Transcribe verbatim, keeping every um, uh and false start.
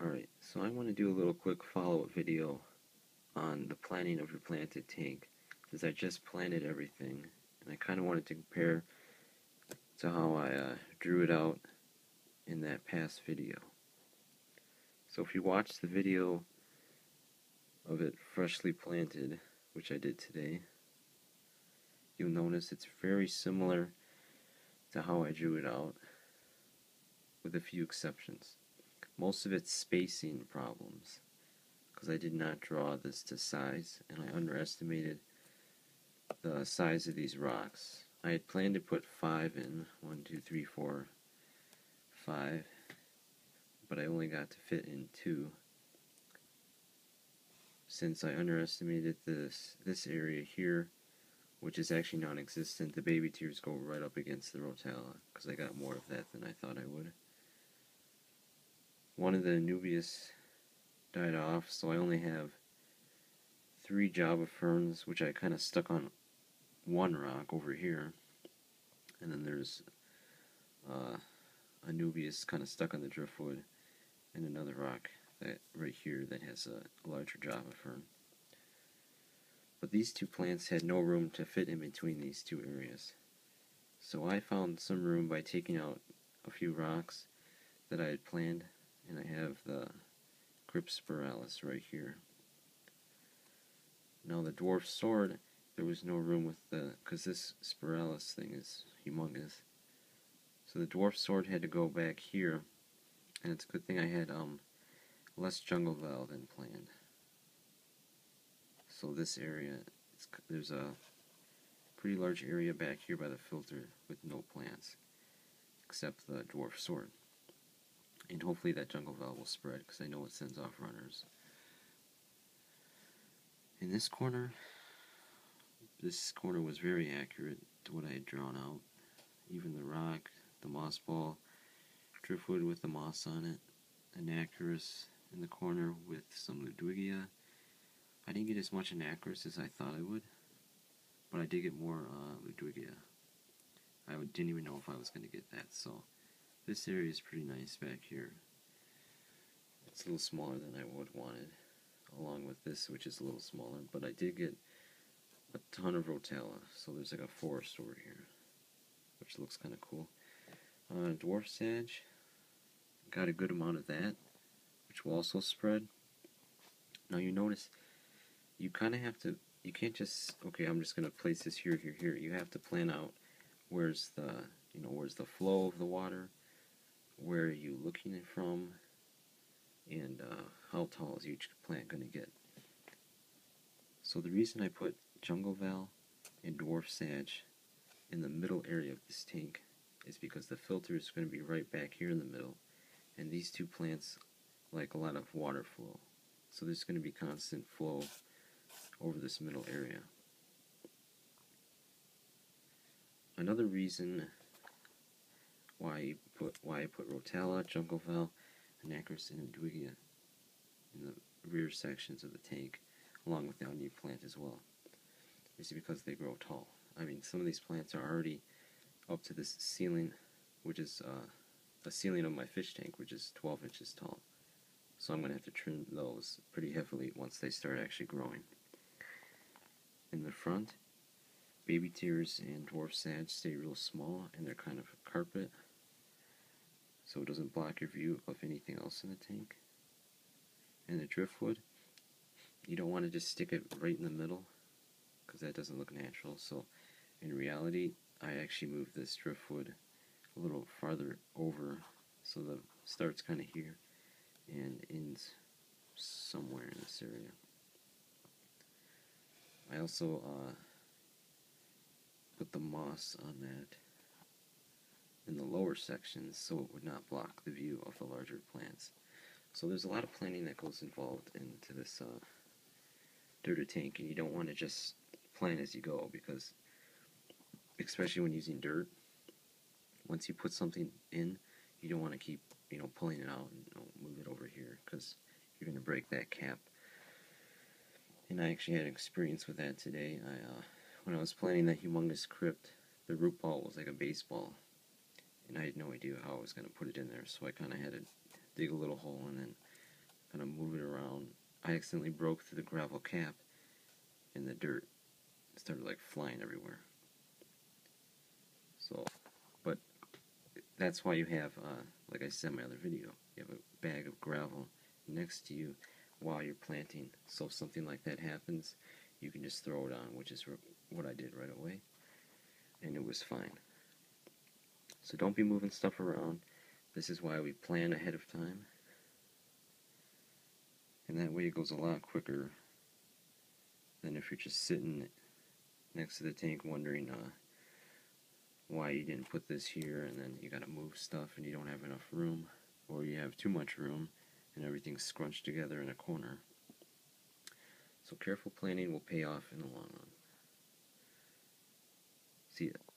Alright, so I want to do a little quick follow-up video on the planting of your planted tank, because I just planted everything, and I kind of wanted to compare to how I uh, drew it out in that past video. So if you watch the video of it freshly planted, which I did today, you'll notice it's very similar to how I drew it out, with a few exceptions. Most of it's spacing problems, because I did not draw this to size, and I underestimated the size of these rocks. I had planned to put five in, one, two, three, four, five, but I only got to fit in two, since I underestimated this, this area here, which is actually non-existent. The baby tears go right up against the rotella, because I got more of that than I thought I would. One of the Anubias died off, so I only have three Java ferns, which I kind of stuck on one rock over here. And then there's uh, Anubias kind of stuck on the driftwood, and another rock that right here that has a larger Java fern. But these two plants had no room to fit in between these two areas. So I found some room by taking out a few rocks that I had planned. And I have the Cryptspiralis right here. Now the dwarf sword, there was no room with the, because this Spiralis thing is humongous. So the dwarf sword had to go back here, and it's a good thing I had um less jungle valve than planned. So this area, it's, there's a pretty large area back here by the filter with no plants, except the dwarf sword. And hopefully that jungle valve will spread, because I know it sends off runners. In this corner, this corner was very accurate to what I had drawn out. Even the rock, the moss ball, driftwood with the moss on it, Anacharys in the corner with some Ludwigia. I didn't get as much Anacharys as I thought I would, but I did get more uh, Ludwigia. I didn't even know if I was going to get that, so... This area is pretty nice back here. It's a little smaller than I would have wanted, along with this, which is a little smaller, but I did get a ton of rotella, so there's like a forest over here, which looks kind of cool. Uh, dwarf sage, got a good amount of that, which will also spread. Now you notice, you kind of have to, you can't just, okay, I'm just going to place this here, here, here. You have to plan out where's the, you know, where's the flow of the water, where are you looking it from, and uh, how tall is each plant going to get. So the reason I put jungle val and dwarf sage in the middle area of this tank is because the filter is going to be right back here in the middle, and these two plants like a lot of water flow. So there's going to be constant flow over this middle area. Another reason why I put, why I put rotella, jungle val, Anacharys, and Ludwigia in the rear sections of the tank, along with the onion plant as well, is because they grow tall. I mean, some of these plants are already up to this ceiling, which is uh, a ceiling of my fish tank, which is twelve inches tall. So I'm going to have to trim those pretty heavily once they start actually growing. In the front, baby tears and dwarf sage stay real small, and they're kind of a carpet, so it doesn't block your view of anything else in the tank. And the driftwood, you don't want to just stick it right in the middle, because that doesn't look natural. So in reality, I actually moved this driftwood a little farther over, so the start's kind of here and ends somewhere in this area. I also uh, put the moss on that in the lower sections, so it would not block the view of the larger plants. So there's a lot of planning that goes involved into this uh, dirty tank, and you don't want to just plan as you go, because especially when using dirt, once you put something in, you don't want to keep, you know, pulling it out and, you know, move it over here, because you're going to break that cap. And I actually had an experience with that today. I, uh, when I was planting that humongous crypt, the root ball was like a baseball, and I had no idea how I was going to put it in there, so I kind of had to dig a little hole and then kind of moving around, I accidentally broke through the gravel cap, and the dirt started like flying everywhere. So, but that's why you have, uh, like I said in my other video, you have a bag of gravel next to you while you're planting. So if something like that happens, you can just throw it on, which is what I did right away, and it was fine. So don't be moving stuff around. This is why we plan ahead of time, and that way it goes a lot quicker than if you're just sitting next to the tank wondering uh, why you didn't put this here, and then you gotta move stuff and you don't have enough room, or you have too much room and everything's scrunched together in a corner. So careful planning will pay off in the long run. See ya.